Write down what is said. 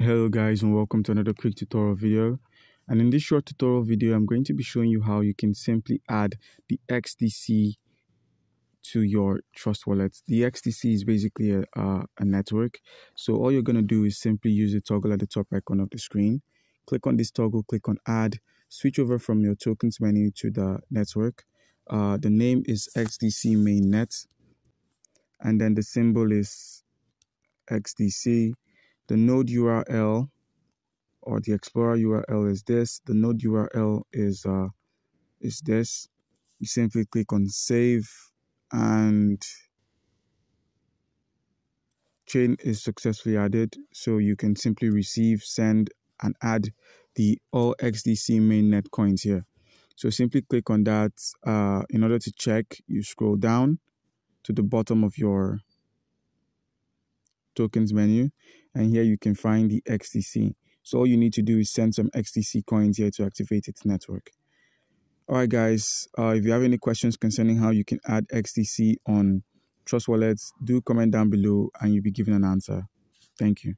Hello guys, and welcome to another quick tutorial video. And in this short tutorial video, I'm going to be showing you how you can simply add the XDC to your Trust Wallet. The XDC is basically a network. So all you're going to do is simply use the toggle at the top icon of the screen. Click on this toggle, click on add, switch over from your tokens menu to the network. The name is XDC mainnet. And then the symbol is XDC. The node URL or the Explorer URL is this. The node URL is this. You simply click on save and chain is successfully added. So you can simply receive, send, and add the all XDC mainnet coins here. So simply click on that. In order to check, you scroll down to the bottom of your tokens menu, and here you can find the XDC. So all you need to do is send some XDC coins here to activate its network. All right guys, if you have any questions concerning how you can add XDC on Trust Wallets, do comment down below and you'll be given an answer. Thank you.